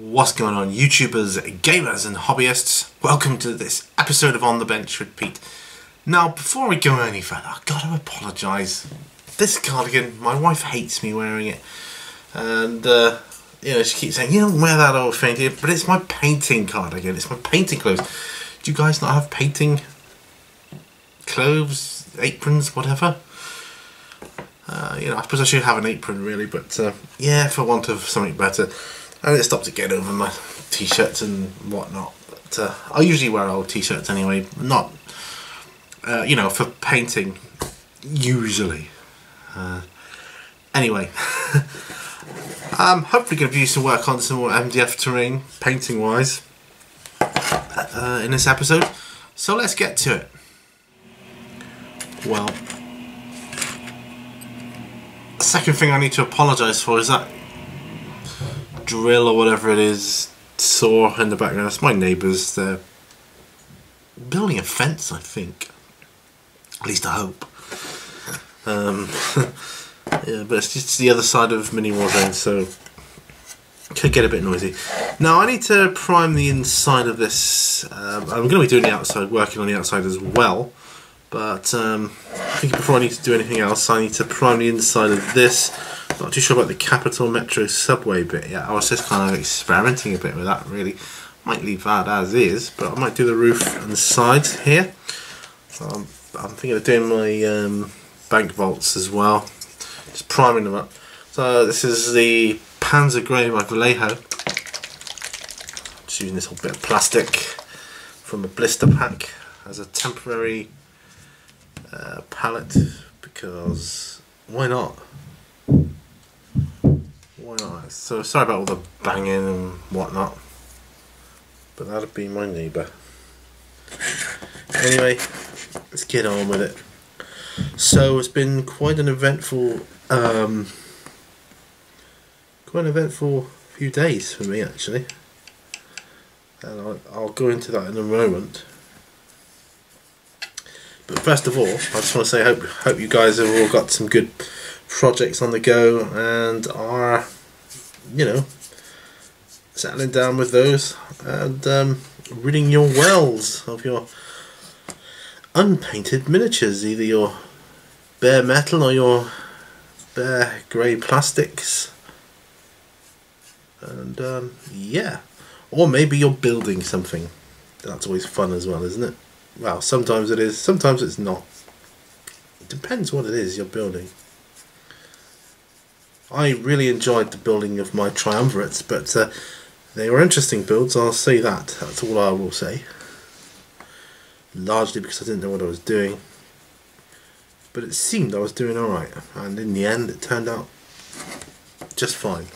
What's going on, YouTubers, gamers and hobbyists? Welcome to this episode of On The Bench with Pete. Now, before we go any further, I've got to apologise. This cardigan, my wife hates me wearing it. And, you know, she keeps saying, you don't wear that old thing, do you? But it's my painting cardigan, it's my painting clothes. Do you guys not have painting clothes, aprons, whatever? You know, I suppose I should have an apron, really, but, yeah, for want of something better. And it stopped to get over my t-shirts and whatnot. But, I usually wear old t-shirts anyway, not, you know, for painting, usually. Anyway, I'm hopefully going to do some work on some more MDF terrain, painting-wise, in this episode. So let's get to it. Well, the second thing I need to apologise for is that drill or whatever it is saw in the background. That's my neighbours. They're building a fence, I think. At least I hope. Yeah, but it's just the other side of Mini Warzone, so could get a bit noisy. Now I need to prime the inside of this. I'm going to be doing the outside, working on the outside as well. But I think before I need to do anything else, I need to prime the inside of this. Not too sure about the Capital Metro Subway bit yet. I was just kind of experimenting a bit with that, really. Might leave that as is, but I might do the roof and the sides here. I'm thinking of doing my bank vaults as well. Just priming them up. So this is the Panzer Grey by Vallejo. Just using this little bit of plastic from a blister pack as a temporary palette, because why not? Why not? So sorry about all the banging and whatnot, but that'd be my neighbour. Anyway, let's get on with it. So it's been quite an eventful few days for me, actually, and I'll go into that in a moment. But first of all, I just want to say hope you guys have all got some good projects on the go and are, you know, settling down with those and ridding your wells of your unpainted miniatures, either your bare metal or your bare grey plastics, and yeah, or maybe you're building something. That's always fun as well, isn't it? Well, sometimes it is, sometimes it's not. It depends what it is you're building. I really enjoyed the building of my triumvirates, but they were interesting builds, I'll say that. That's all I will say. Largely because I didn't know what I was doing. But it seemed I was doing alright, and in the end it turned out just fine.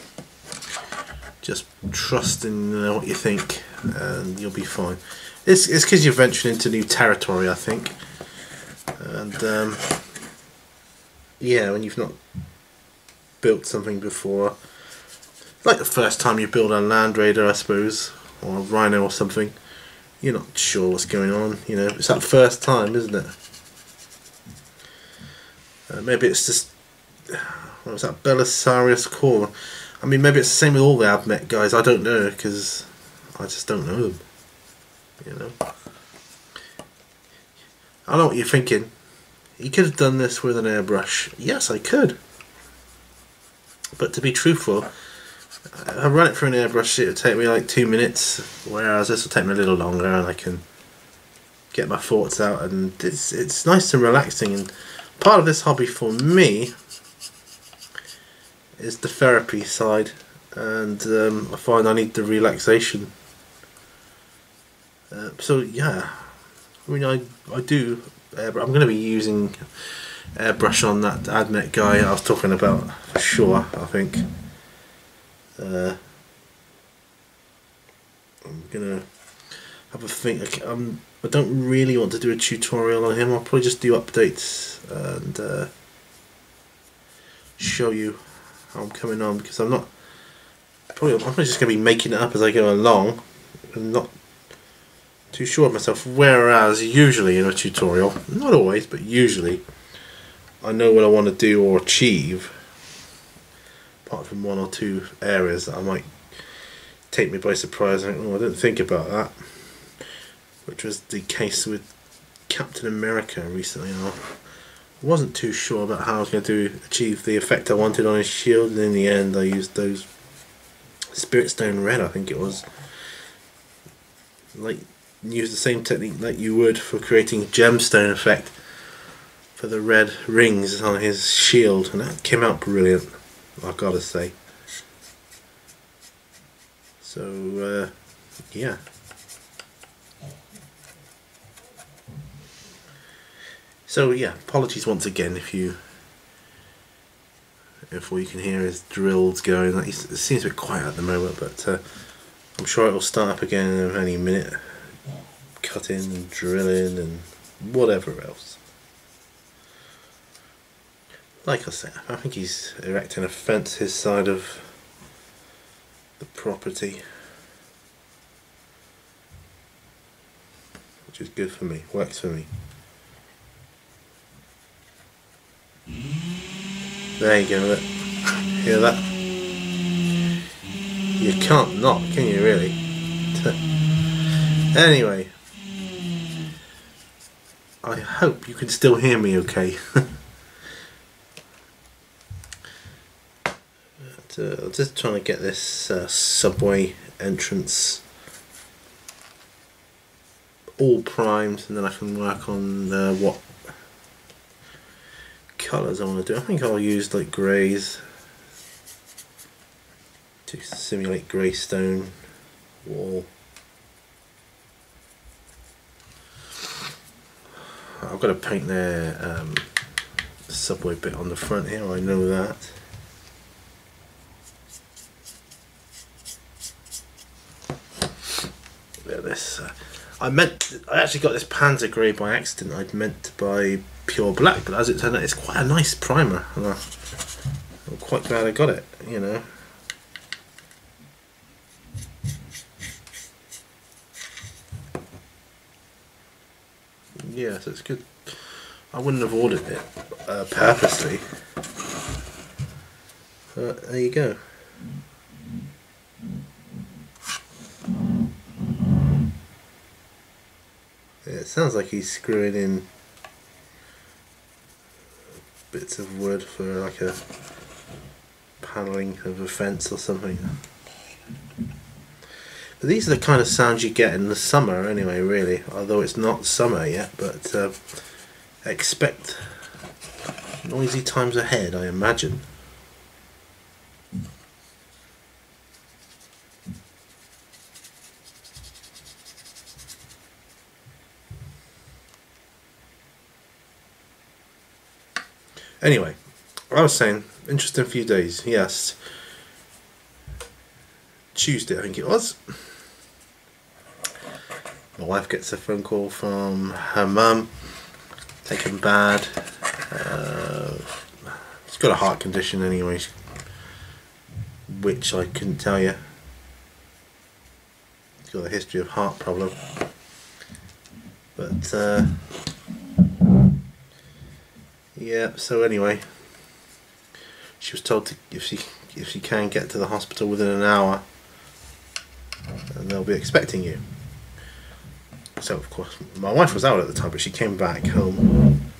Just trust in what you think, and you'll be fine. It's because you're venturing into new territory, I think. And, yeah, when you've not built something before, like the first time you build a Land Raider, I suppose, or a Rhino or something, you're not sure what's going on, you know, it's that first time, isn't it? Maybe it's just, what was that, Belisarius Core? I mean, maybe it's the same with all the Admet guys, I don't know, because I just don't know them, you know. I know what you're thinking, you could have done this with an airbrush. Yes, I could. But to be truthful, I run it through an airbrush, it'll take me like 2 minutes, whereas this will take me a little longer and I can get my thoughts out, and it's nice and relaxing. And part of this hobby for me is the therapy side, and I find I need the relaxation. So yeah, I mean I do airbrush. I'm going to be using airbrush on that Admet guy I was talking about, for sure, I think. I'm gonna have a think. I don't really want to do a tutorial on him, I'll probably just do updates and show you how I'm coming on, because I'm not I'm just going to be making it up as I go along. I'm not too sure of myself, whereas usually in a tutorial, not always, but usually, I know what I want to do or achieve, apart from one or two areas that I might take me by surprise. I didn't think about that, which was the case with Captain America recently. I wasn't too sure about how I was going to achieve the effect I wanted on his shield, and in the end I used those Spirit Stone Red, I think it was. Like, use the same technique that you would for creating gemstone effect for the red rings on his shield, and that came out brilliant, I've got to say. So yeah, apologies once again if all you can hear is drills going. It seems a bit quiet at the moment, but I'm sure it'll start up again in any minute. Cutting and drilling and whatever else. Like I said, I think he's erecting a fence his side of the property, which is good for me, works for me. There you go, look. Hear that? You can't not, can you really? Anyway, I hope you can still hear me okay. I'm just trying to get this subway entrance all primed, and then I can work on what colours I want to do. I think I'll use like greys to simulate grey stone wall. I've got to paint their subway bit on the front here, I know that. Yeah, this I actually got this Panzer Grey by accident. I'd meant to buy pure black, but as it turned out, it's quite a nice primer, and I'm quite glad I got it, you know. Yeah, so it's good. I wouldn't have ordered it purposely. There you go. Yeah, it sounds like he's screwing in bits of wood for like a panelling of a fence or something. These are the kind of sounds you get in the summer anyway, really, although it's not summer yet, but expect noisy times ahead, I imagine. Anyway, I was saying, interesting few days, yes. Tuesday, I think it was. My wife gets a phone call from her mum, taken bad. She's got a heart condition anyway, which I couldn't tell you. She's got a history of heart problem. But, yeah, so anyway, she was told to, if she can, get to the hospital within an hour, and they'll be expecting you. So of course my wife was out at the time, but she came back home.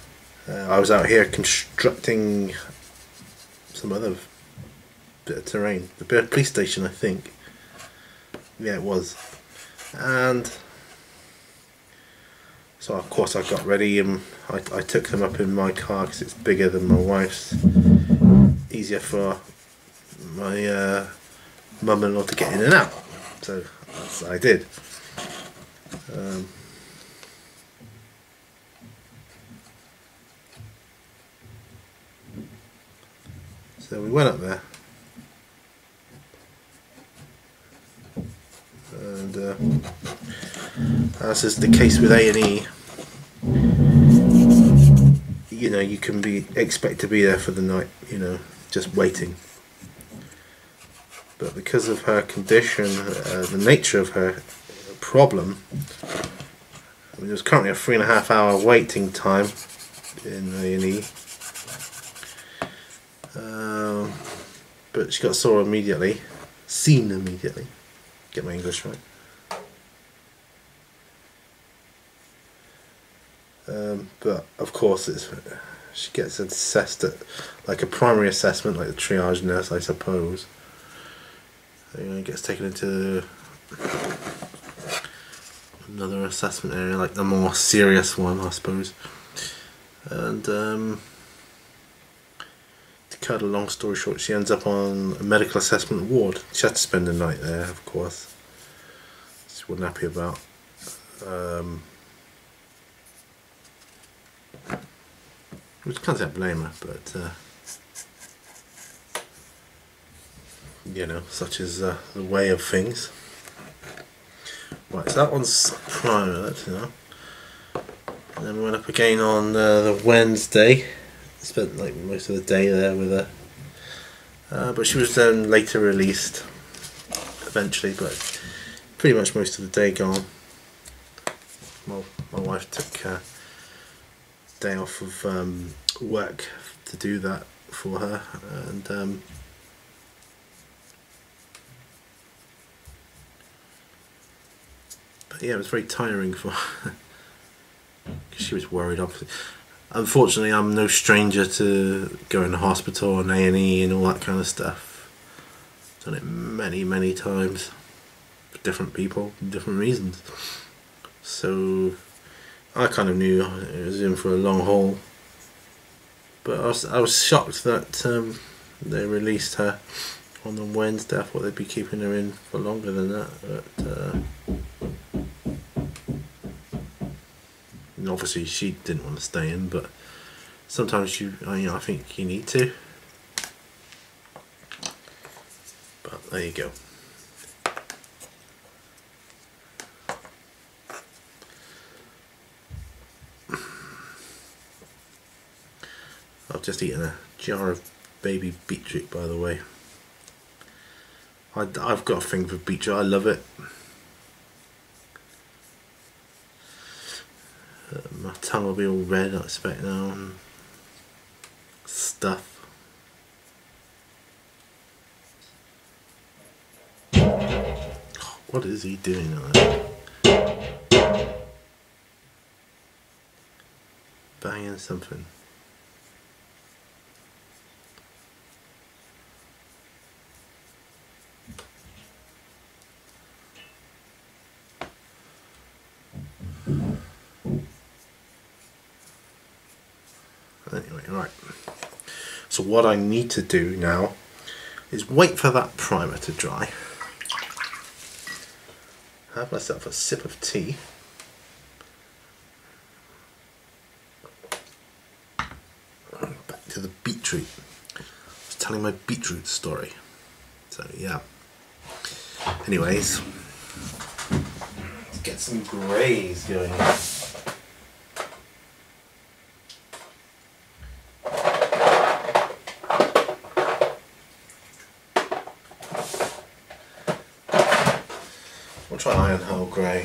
I was out here constructing some other bit of terrain, the police station, I think. Yeah, it was. And so of course I got ready, and I took them up in my car because it's bigger than my wife's, easier for my mum-in-law to get in and out. So that's what I did. So we went up there, and as is the case with A&E, you know, you can be expect to be there for the night, you know, just waiting. But but because of her condition, the nature of her problem, I mean, there's currently a 3.5 hour waiting time in A&E. But she got seen immediately. Get my English right. But of course, she gets assessed at like a primary assessment, like the triage nurse, I suppose. You know, gets taken into another assessment area, like the more serious one, I suppose. And to cut a long story short, she ends up on a medical assessment ward. She had to spend the night there, of course. She wasn't happy about. Which can't blame her, but you know, such is the way of things. Right, so that one's private, you know. And then we went up again on the Wednesday. Spent like most of the day there with her, but she was then later released eventually. But pretty much most of the day gone. Well, my wife took day off of work to do that for her, and but yeah, it was very tiring for her because she was worried, obviously. Unfortunately, I'm no stranger to going to hospital and A&E and all that kind of stuff. I've done it many times for different people, different reasons, so I kind of knew it was in for a long haul, but I was shocked that they released her on the Wednesday. I thought they'd be keeping her in for longer than that, but and obviously she didn't want to stay in. But sometimes you know, I think you need to. But there you go. I've just eaten a jar of baby beetroot, by the way. I've got a thing for beetroot, I love it. My tongue will be all red, I expect, now. Stuff. What is he doing out there? Banging something. Anyway, right. So what I need to do now is wait for that primer to dry. Have myself a sip of tea. Back to the beetroot. I was telling my beetroot story. So yeah. Anyways, let's get some greys going on. Try Ironhound Grey.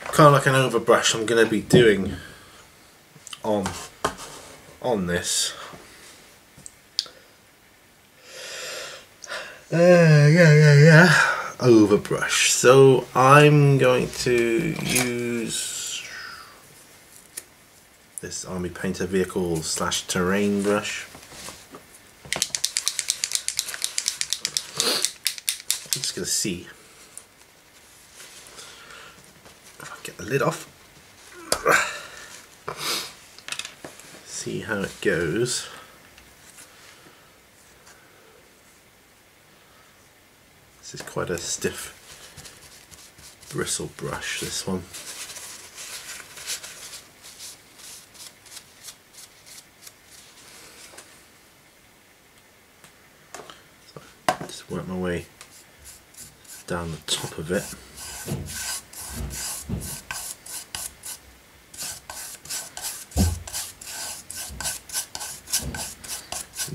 Kind of like an overbrush I'm going to be doing on this. Overbrush. So I'm going to use this Army Painter Vehicle / Terrain brush. I'm just going to see. Get the lid off. See how it goes. This is quite a stiff bristle brush, this one. So I'll just work my way down the top of it.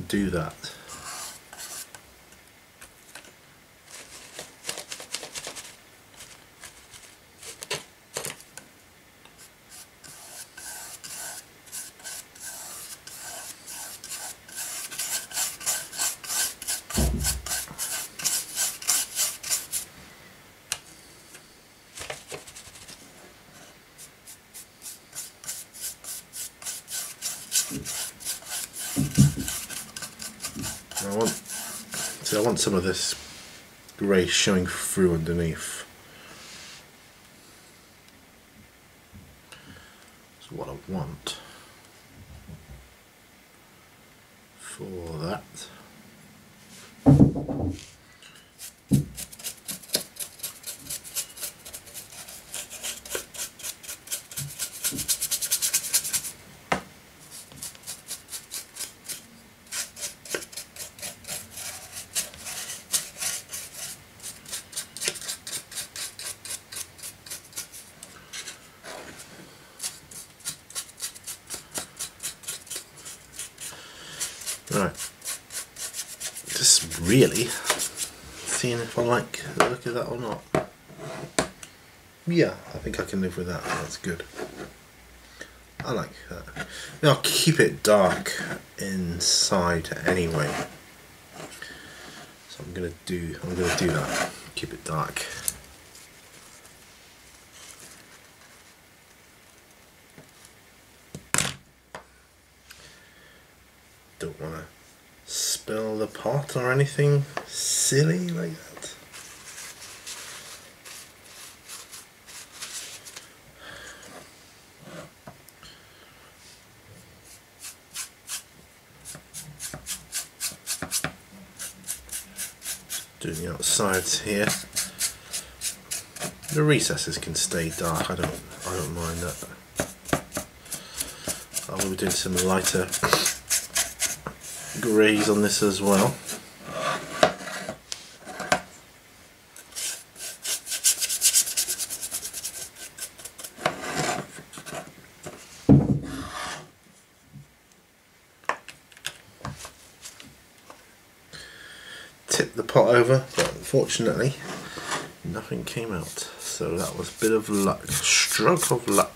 Do that. want some of this grey showing through underneath. That's what I want for that. Really, seeing if I like the look of that or not. Yeah, I think I can live with that. That's good. I like that. Now I'll keep it dark inside anyway, so I'm gonna do that. Keep it dark. Don't wanna spill the pot or anything silly like that. Doing the outsides here. The recesses can stay dark. I don't mind that. I will be doing some lighter grays on this as well. Tipped the pot over, but unfortunately nothing came out, so that was a bit of luck, stroke of luck.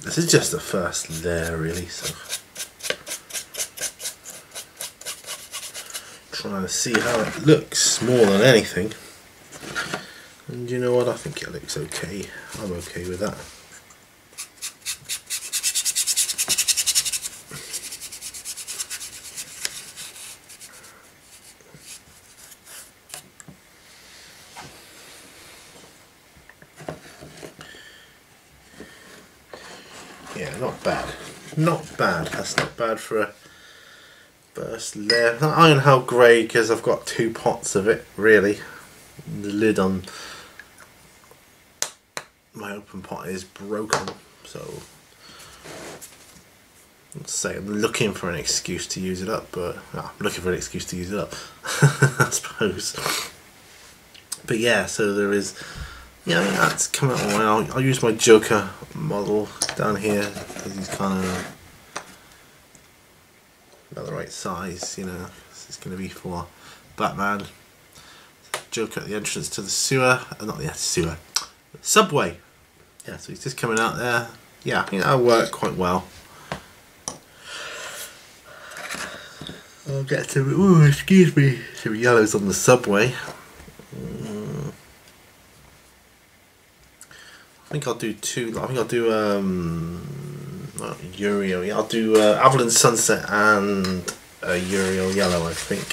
This is just the first layer really, so trying to see how it looks more than anything. And you know what, I think it looks okay. I'm okay with that. That's not bad for a first layer. Ironhound Grey, because I've got two pots of it really. The lid on my open pot is broken, so let's say I'm looking for an excuse to use it up, but no, I'm looking for an excuse to use it up, I suppose. But yeah, so there is, yeah, that's coming out well. I'll use my Joker model down here because he's kind of about the right size, you know. This is going to be for Batman. Joker at the entrance to the sewer, not the sewer, subway. Yeah, so he's just coming out there. Yeah, I think that'll work quite well. I'll get to, ooh, excuse me, some yellows on the subway. I think I'll do two. I think I'll do Uriel. Yeah, I'll do Avalon Sunset and Uriel Yellow, I think.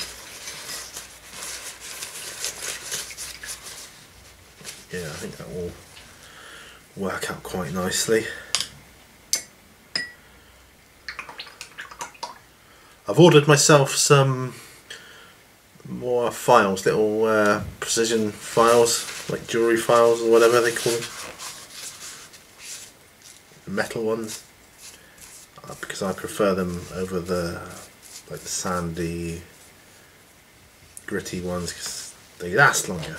Yeah, I think that will work out quite nicely. I've ordered myself some more files, little precision files, like jewellery files or whatever they call them. The metal ones. Because I prefer them over the like the sandy, gritty ones because they last longer.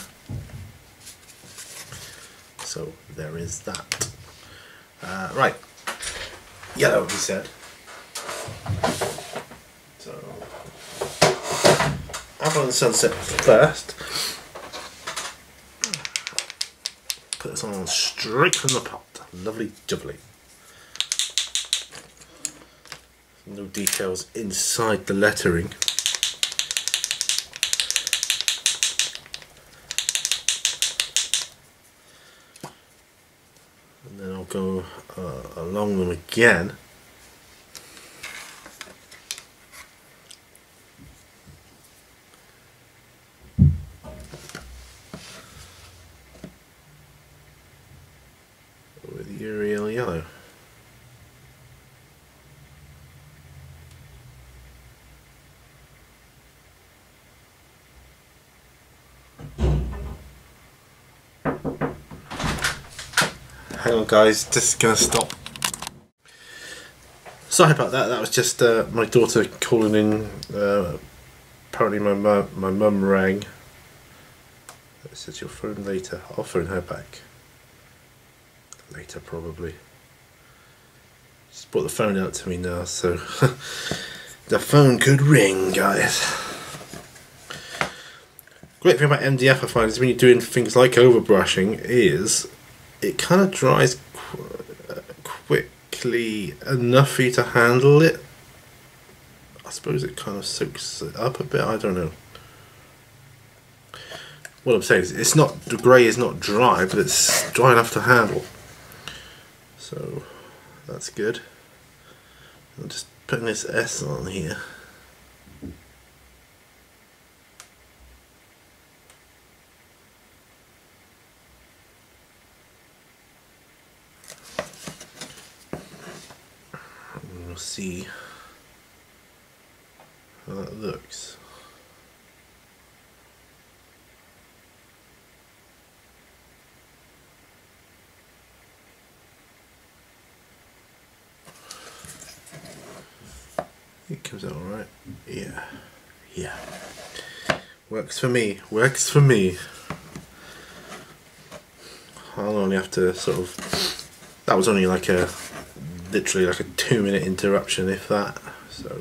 So there is that. Right, yellow he said. So Avalon Sunset first. Put this on straight from the pot. Lovely jubbly. No details inside the lettering. And then I'll go along them again. With Uriel Yellow. Hang on guys, just gonna stop. Sorry about that, that was just my daughter calling in. Apparently my mum rang. I said she'll phone later. I'll phone her back. Later probably. She's brought the phone out to me now, so the phone could ring, guys. Great thing about MDF I find is when you're doing things like overbrushing is it kind of dries quickly enough for you to handle it. I suppose it kind of soaks it up a bit, I don't know. What I'm saying is it's not, the grey is not dry, but it's dry enough to handle. So that's good. I'm just putting this S on here. See how that looks. It comes out all right. Yeah, yeah. Works for me. Works for me. I'll only have to sort of. That was only like a. Literally like a 2-minute interruption if that, so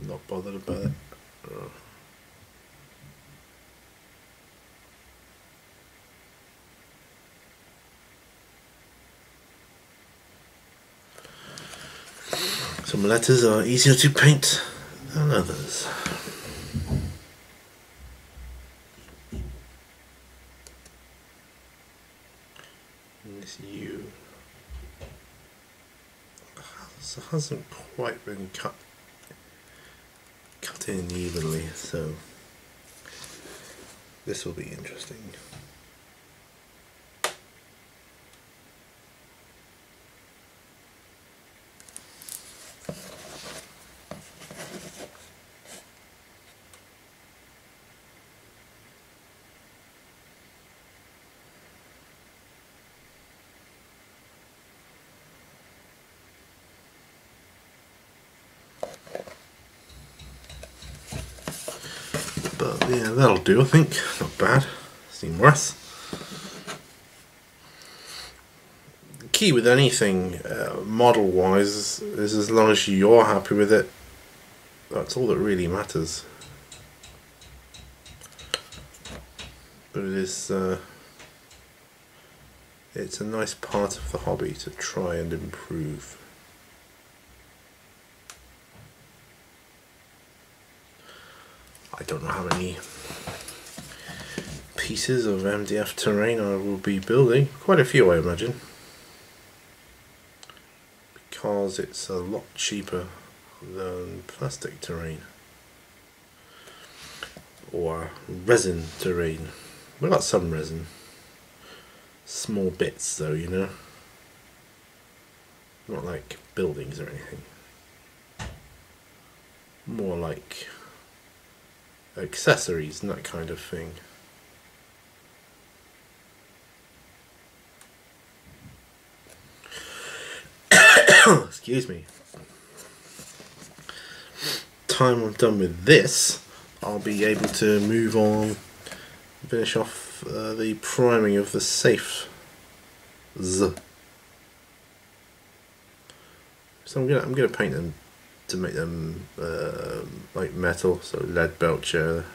I'm not bothered about it. Oh. Some letters are easier to paint than others. And this U. So it hasn't quite been cut in evenly, so this will be interesting. Yeah, that'll do, I think. Not bad. Seen worse. The key with anything model-wise is as long as you're happy with it, that's all that really matters. But it is, it's a nice part of the hobby to try and improve. I don't know how many pieces of MDF terrain I will be building. Quite a few, I imagine. Because it's a lot cheaper than plastic terrain. Or resin terrain. We've got some resin. Small bits though, you know. Not like buildings or anything. More like accessories and that kind of thing. Excuse me. Time I'm done with this, I'll be able to move on, finish off the priming of the safe. So I'm gonna paint them to make them like metal. So Lead Belcher,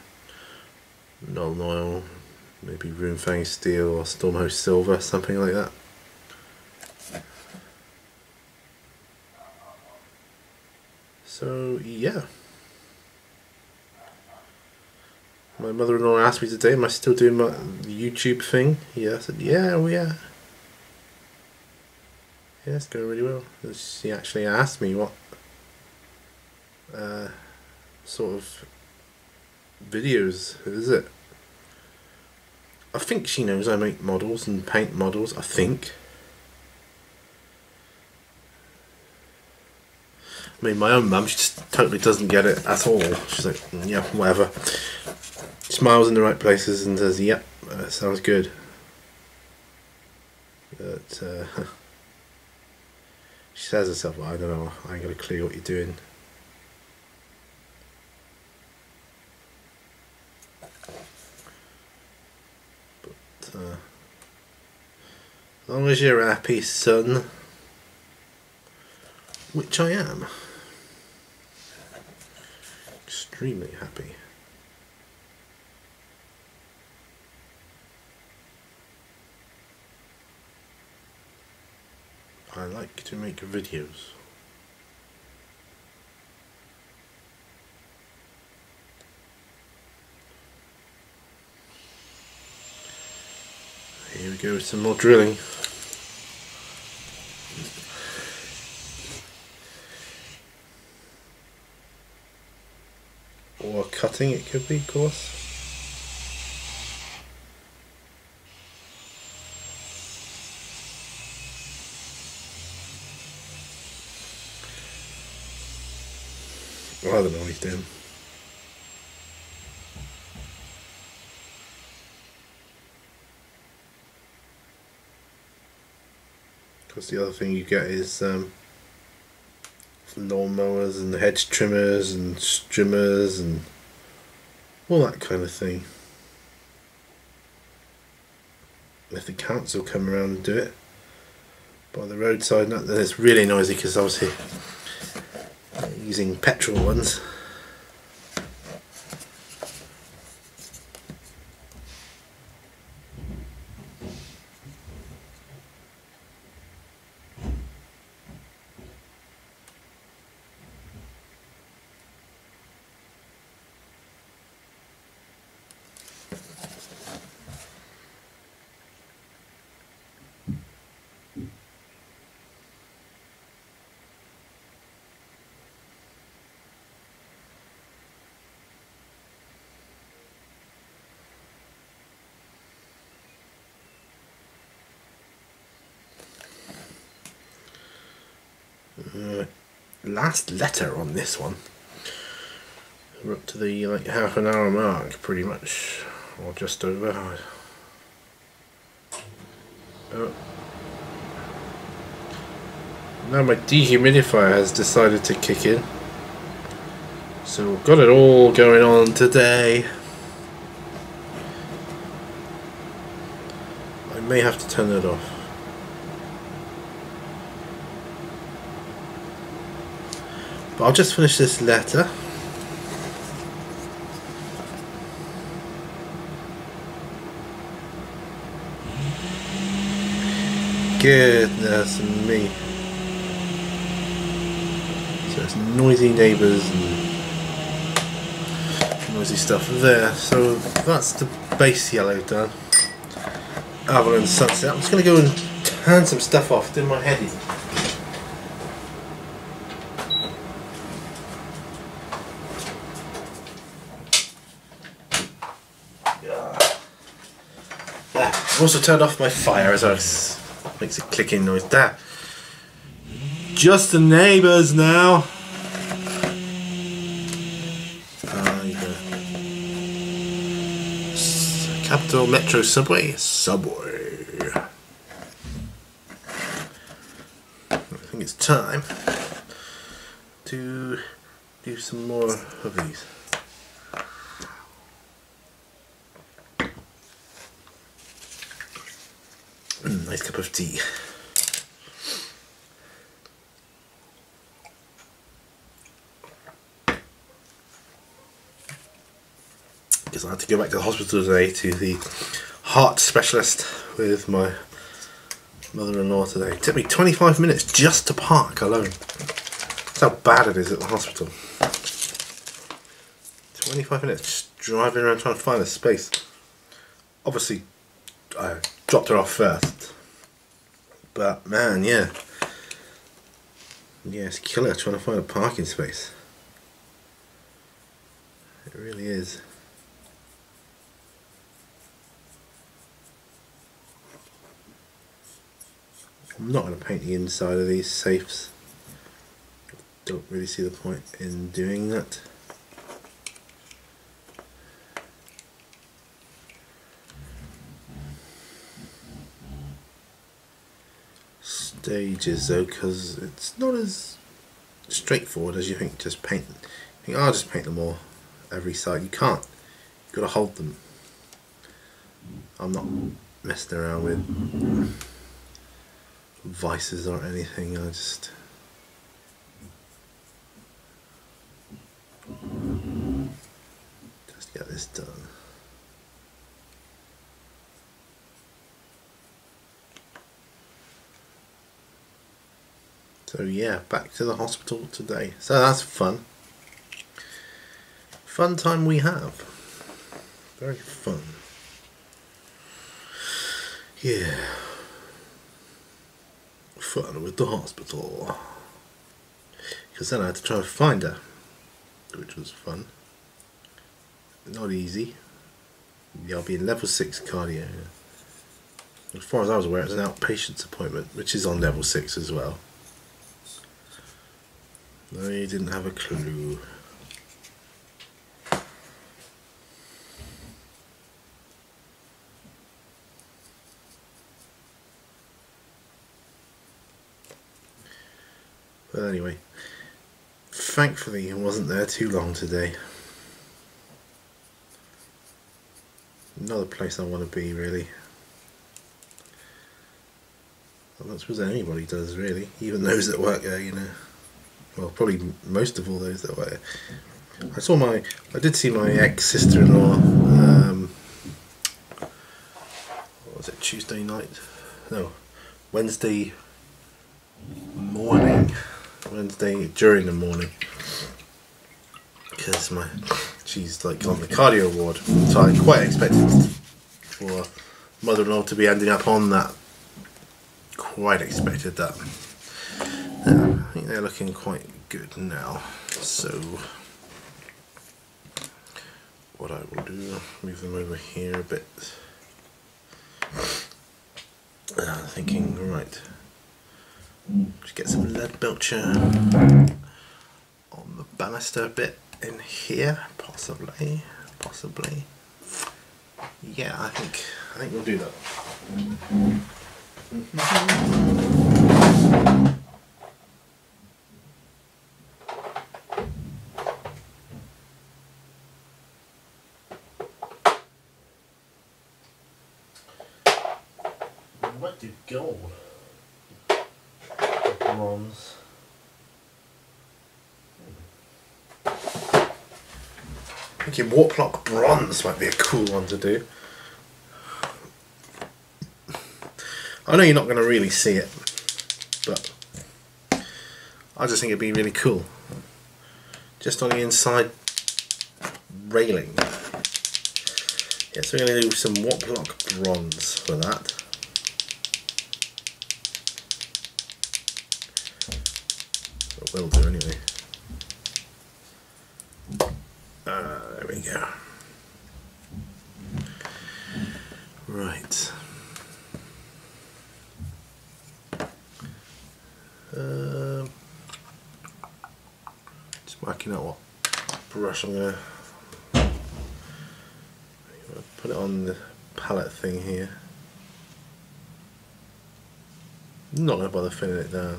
Null Noil, maybe Runefang Steel or Storm Host Silver, something like that. So yeah, my mother-in-law asked me today, am I still doing my YouTube thing? Yeah, I said yeah, we are. Yeah, it's going really well. She actually asked me what sort of videos is it. I think she knows I make models and paint models, I think. I mean, my own mum, she just totally doesn't get it at all. She's like, yeah, whatever. Smiles in the right places and says, yep, sounds good. But she says herself, well, I don't know, I ain't got a clue what you're doing. But as long as you're happy, son. Which I am. Extremely happy. I like to make videos. Here we go with some more drilling. Or cutting, it could be, of course. Well, I don't know what he's doing. Because the other thing you get is lawnmowers and hedge trimmers and strimmers and all that kind of thing. If the council come around and do it by the roadside, then it's really noisy because obviously using petrol ones. Last letter on this one. We're up to the like half an hour mark pretty much, or just over. Oh. Now my dehumidifier has decided to kick in, so we've got it all going on today. I may have to turn it off. But I'll just finish this letter. Goodness me. So it's noisy neighbours and noisy stuff there. So that's the base yellow done. Avalon Sunset. I'm just going to go and turn some stuff off, do my heady. I've also turned off my fire as I makes a clicking noise. There. Just the neighbours now. Capital Metro Subway. I think it's time to do some more of these. Nice cup of tea. Because I had to go back to the hospital today to the heart specialist with my mother-in-law today. It took me 25 minutes just to park alone. That's how bad it is at the hospital. 25 minutes just driving around trying to find a space. Obviously, I dropped her off first. But man, yeah, it's killer trying to find a parking space. It really is. I'm not going to paint the inside of these safes. Don't really see the point in doing that. Stages though, because it's not as straightforward as you think. Just paint. You think, oh, I'll just paint them all every side. You can't. You've got to hold them. I'm not messing around with vices or anything. I just get this done. So yeah, back to the hospital today. So that's fun. Fun time we have. Very fun. Yeah. Fun with the hospital, because then I had to try to find her, which was fun. Not easy. Yeah, I'll be in level 6 cardio. As far as I was aware, it's an outpatient's appointment, which is on level 6 as well. I didn't have a clue. But anyway, thankfully I wasn't there too long today. Another place I want to be, really. I'm not supposed that anybody does, really. Even those that work there, you know. Well, probably most of all those that work there. I did see my ex-sister-in-law, what was it, Tuesday night? No, Wednesday morning. Wednesday during the morning, because she's like on the cardio ward, so I quite expected for mother-in-law to be ending up on that. Quite expected that. I think they're looking quite good now. So what I will do, move them over here a bit. And I'm thinking, right. Just get some Lead Belcher on the banister a bit in here, possibly. Yeah, I think we'll do that. What did go? Bronze. I think your Warplock Bronze might be a cool one to do. I know you're not going to really see it, but I just think it'd be really cool. Just on the inside railing. Yeah, so we're going to do some Warplock Bronze for that. Will do anyway. There we go. Right. Just working out what brush I'm going to put it on the pallet thing here. I'm not going to bother filling it down.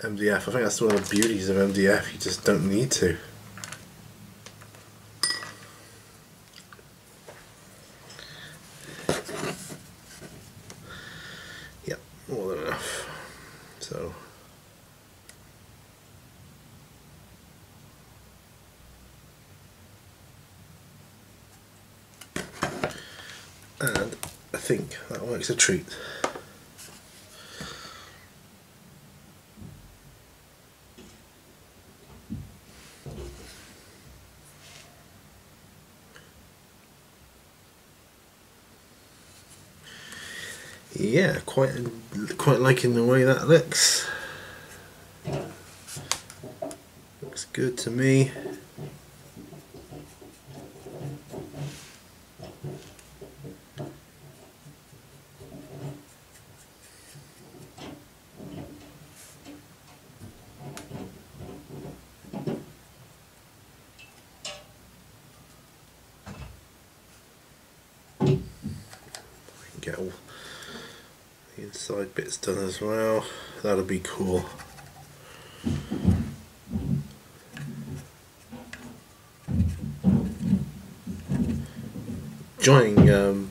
MDF, I think that's one of the beauties of MDF, you just don't need to. Yep, more than enough. So. And I think that works a treat. Yeah, quite liking the way that looks. Looks good to me. Side bits done as well. That'll be cool. Joining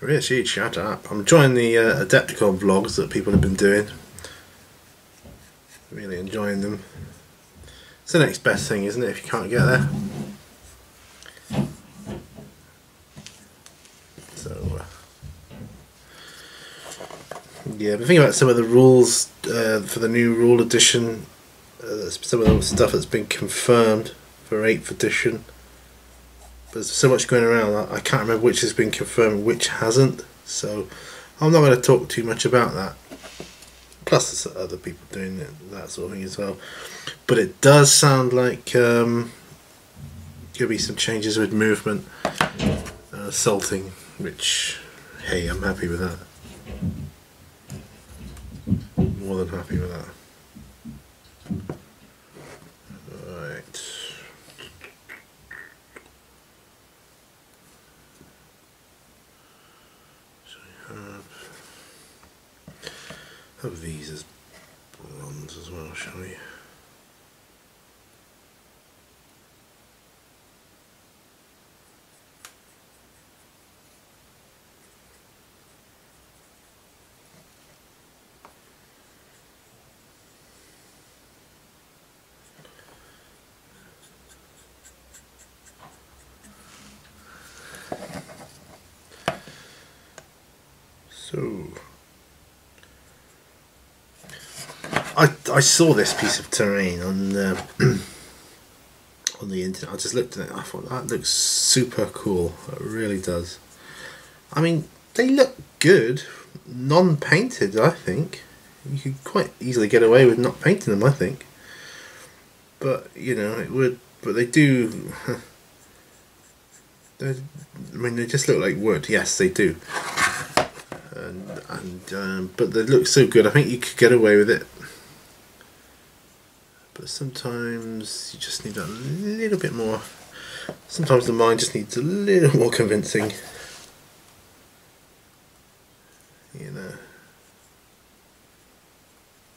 Richie, shut up. I'm enjoying the Adepticon vlogs that people have been doing. Really enjoying them. It's the next best thing, isn't it, if you can't get there? Yeah, but think about some of the rules for the new rule edition, some of the stuff that's been confirmed for 8th edition. But there's so much going around, I can't remember which has been confirmed and which hasn't. So I'm not going to talk too much about that. Plus there's other people doing it, that sort of thing as well. But it does sound like there'll be some changes with movement, salting, which, hey, I'm happy with that. More than happy with that. Right. So we have these as bronze as well, shall we? I saw this piece of terrain on the internet. I just looked at it and I thought that looks super cool. It really does. I mean, they look good, non-painted. I think you could quite easily get away with not painting them. I think, but you know, it would. But they do. I mean, they just look like wood. Yes, they do. But they look so good. I think you could get away with it. But sometimes you just need a little bit more. Sometimes the mind just needs a little more convincing. You know,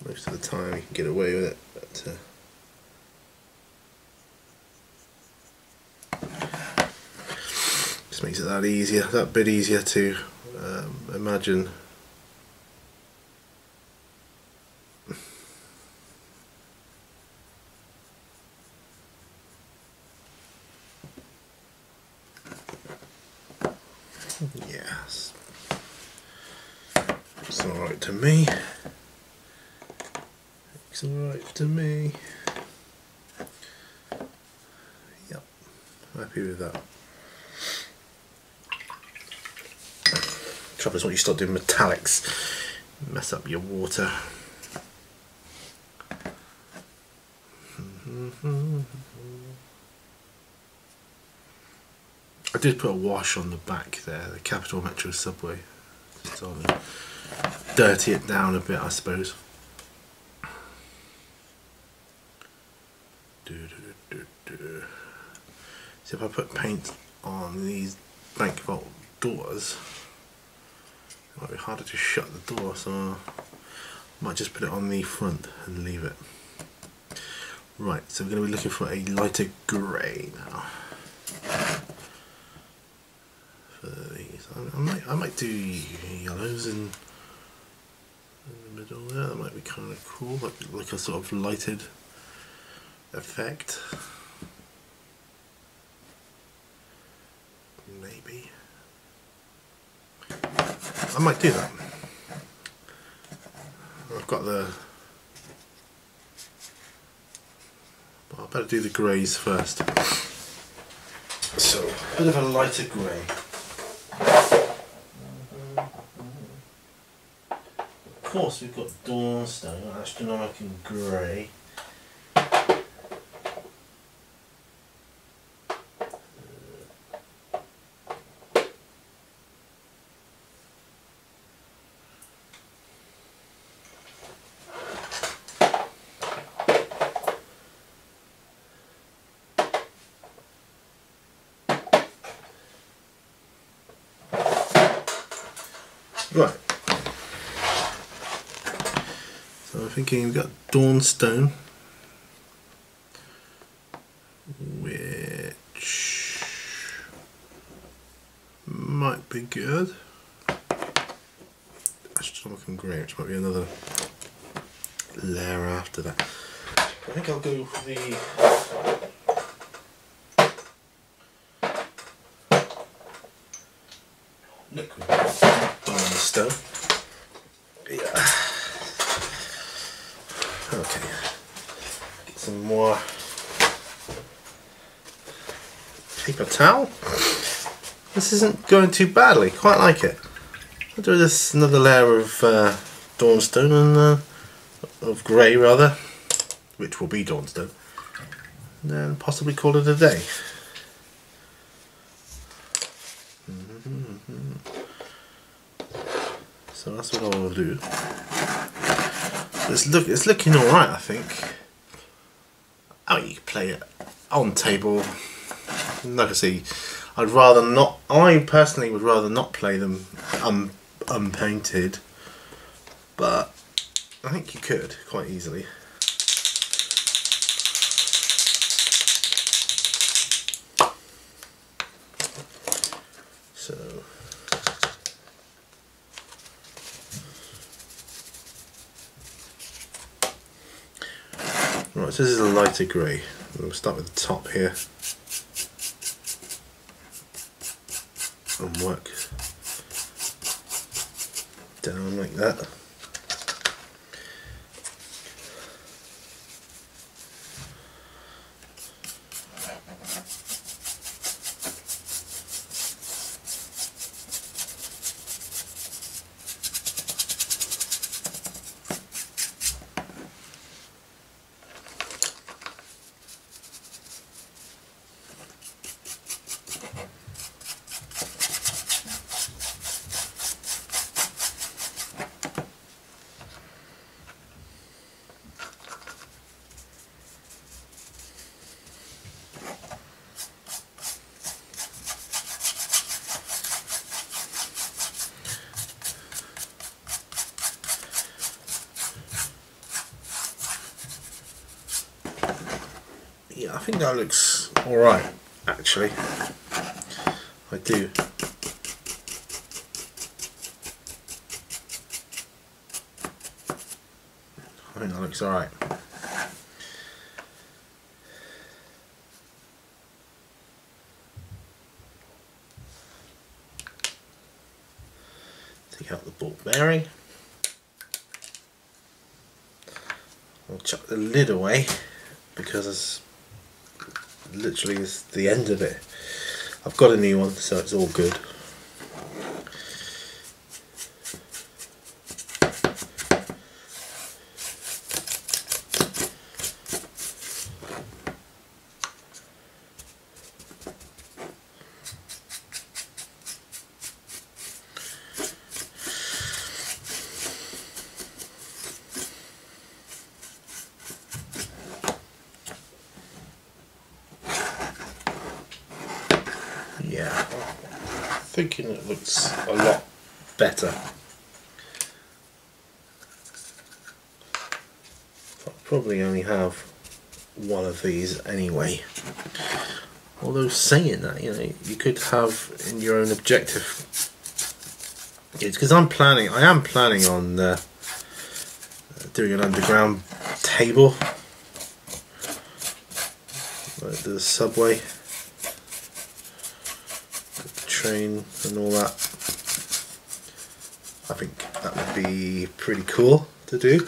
most of the time you can get away with it. But, just makes it that easier, that bit easier to imagine. Yes, it's all right to me. It's all right to me. Yep, happy with that. Trouble is, when you start doing metallics, mess up your water. I did put a wash on the back there, the Capital Metro Subway. Just on and dirty it down a bit, I suppose. So if I put paint on these bank vault doors, it might be harder to shut the door, so I might just put it on the front and leave it. Right, so we're going to be looking for a lighter grey now. For these, I might do yellows in the middle there. That might be kind of cool, like a sort of lighted effect. Maybe. I might do that. I've got the... Well, I better do the greys first. So, a bit of a lighter grey. Of course, we've got Dawnstone, Astronomican Grey. Right, so I'm thinking we've got Dawnstone, which might be good. Astronomical Grey, which might be another layer after that. I think I'll go for the... Towel. This isn't going too badly, quite like it. I'll do this another layer of Dawnstone and of grey rather, which will be Dawnstone, and then possibly call it a day. So that's what I'll do. It's looking alright, I think. Oh, you can play it on table. Like I say, I'd rather not. I personally would rather not play them unpainted, but I think you could quite easily. So right, so this is a lighter grey. We'll start with the top here. And work down like that. I think that looks alright, actually. I do. I think that looks alright. Take out the ball bearing. I'll chuck the lid away because it's literally is the end of it. I've got a new one, so it's all good. thinking it looks a lot better. I probably only have one of these anyway. Although saying that, you know, you could have in your own objective. It's because I am planning on doing an underground table like the subway, the train and all that. I think that would be pretty cool to do.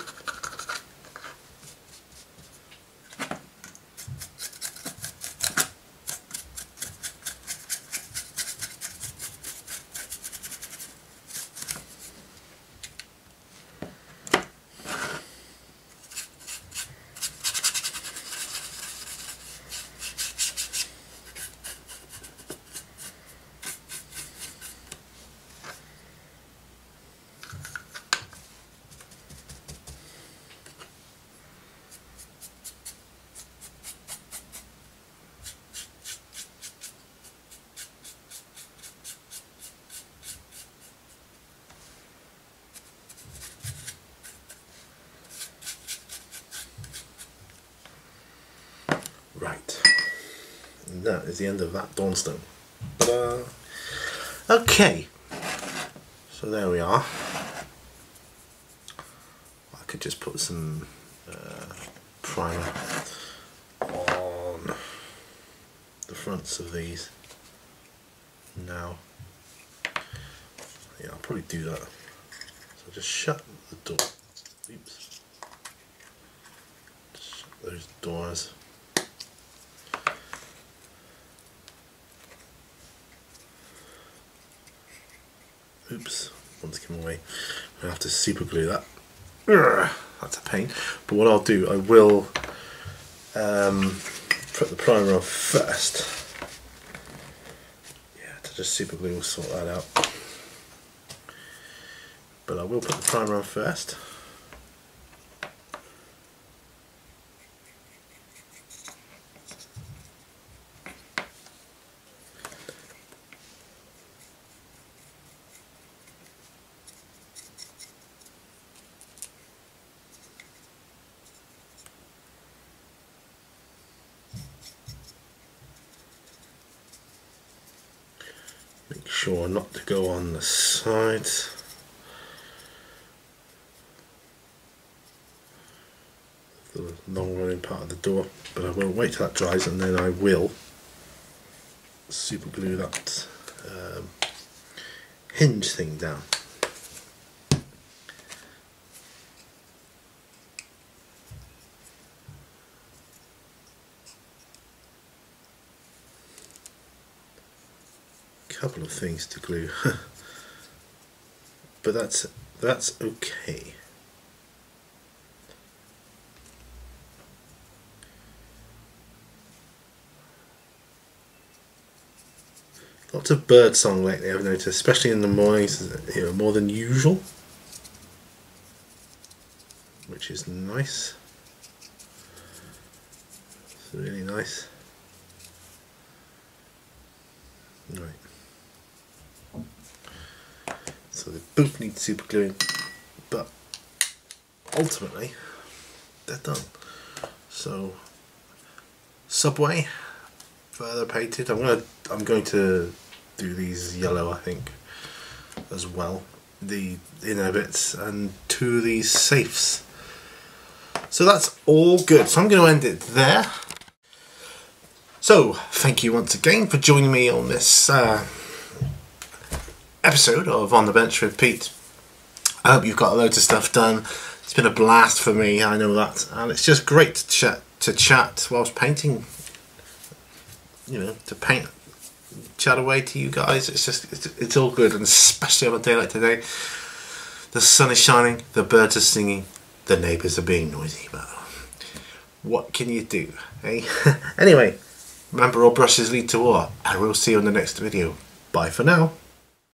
That is the end of that Dawnstone. Okay, so there we are. I could just put some primer on the fronts of these now. Yeah, I'll probably do that. So I'll just shut the door. Oops. Just shut those doors. Oops, one's come away. I'm gonna have to super glue that. Urgh, that's a pain. But what I'll do, I will put the primer on first. Yeah, to just super glue will sort that out. But I will put the primer on first. Sure not to go on the sides. The long running part of the door, but I will wait till that dries and then I will super glue that hinge thing down. Couple of things to glue, but that's okay. Lots of bird song lately, I've noticed, especially in the mornings, you know, more than usual, which is nice. It's really nice. Right. So they both need super gluing, but ultimately they're done. So subway further painted. I'm going to do these yellow, I think, as well. The inner bits and two of these safes. So that's all good. So I'm going to end it there. So thank you once again for joining me on this episode of On The Bench with Pete. I hope you've got loads of stuff done. It's been a blast for me, I know that, and it's just great to chat whilst painting, you know, to paint, chat away to you guys. It's just it's all good, and especially on a day like today, the sun is shining, the birds are singing, the neighbours are being noisy, but what can you do, eh? Anyway, remember, all brushes lead to war. I will see you in the next video. Bye for now.